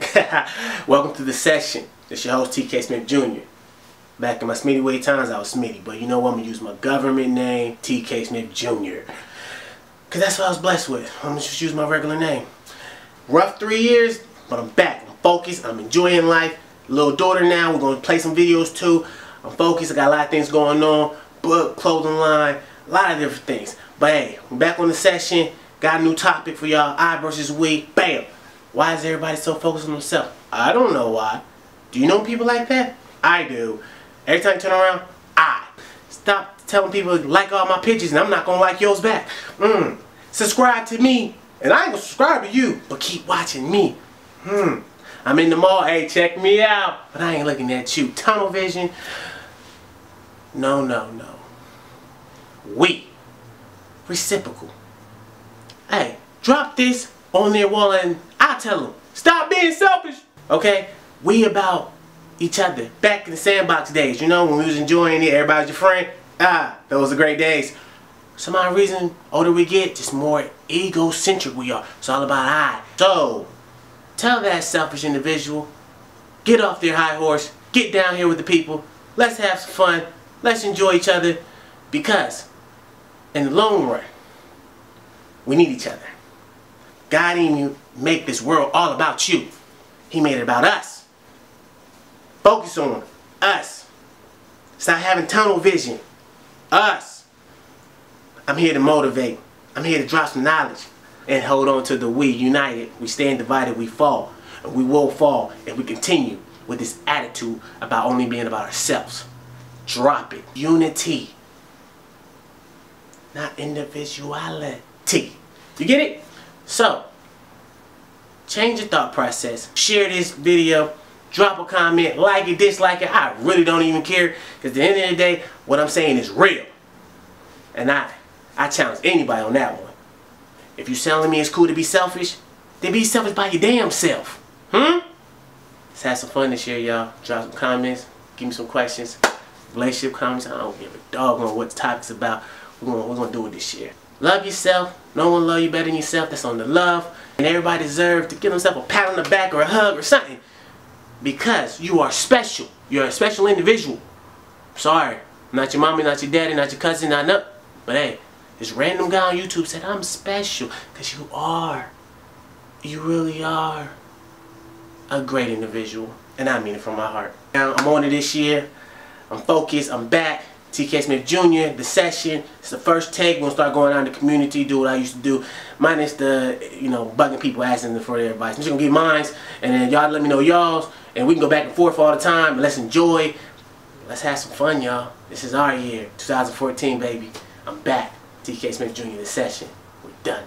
back. Welcome to The Session. This your host, T.K. Smith Jr. Back in my Smitty Way times, I was Smitty. But you know what? I'm going to use my government name, T.K. Smith Jr. Because that's what I was blessed with. I'm going to just use my regular name. Rough 3 years, but I'm back. I'm focused. I'm enjoying life. Little daughter now. We're going to play some videos too. I'm focused. I got a lot of things going on. Book, clothing line, a lot of different things. But hey, I'm back on The Session. Got a new topic for y'all. I versus we. Bam. Why is everybody so focused on themselves? I don't know why. Do you know people like that? I do. Every time I turn around, stop telling people like all my pictures and I'm not going to like yours back. Subscribe to me and I ain't going to subscribe to you, but keep watching me. I'm in the mall, hey, check me out. But I ain't looking at you. Tunnel vision. No, no, no. We. Reciprocal. Hey, drop this on their wall and I'll tell them, stop being selfish. Okay? We about each other. Back in the sandbox days, you know, when we was enjoying it, everybody's your friend. Those are great days. Some odd reason, older we get, just more egocentric we are. It's all about I. So, tell that selfish individual, get off their high horse, get down here with the people, let's have some fun, let's enjoy each other, because in the long run, we need each other. God didn't make this world all about you. He made it about us. Focus on us. Stop having tunnel vision. Us. I'm here to motivate. I'm here to drop some knowledge. And hold on to the we. United. We stand divided. We fall. And we will fall if we continue with this attitude about only being about ourselves. Drop it. Unity. Not individuality. You get it? So, change your thought process. Share this video. Drop a comment. Like it, dislike it. I really don't even care. Because at the end of the day, what I'm saying is real. And I challenge anybody on that one. If you're telling me it's cool to be selfish, then be selfish by your damn self. Let's have some fun this year, y'all. Drop some comments. Give me some questions. Relationship comments. I don't give a dog on what the topic's about. We're gonna do it this year. Love yourself. No one love you better than yourself. That's on the love. And everybody deserves to give themselves a pat on the back or a hug or something. Because you are special. You're a special individual. I'm sorry. Not your mommy, not your daddy, not your cousin, not nothing. But hey, this random guy on YouTube said, I'm special. Because you are. You really are a great individual. And I mean it from my heart. Now, I'm on it this year. I'm focused. I'm back. T.K. Smith Jr., The Session. It's the first take. We're going to start going out in the community, do what I used to do. Minus the, you know, bugging people, asking them for their advice. I'm just going to get mine, and then y'all let me know y'all's, and we can go back and forth all the time, and let's enjoy. Let's have some fun, y'all. This is our year, 2014, baby. I'm back. T.K. Smith Jr., The Session. We're done.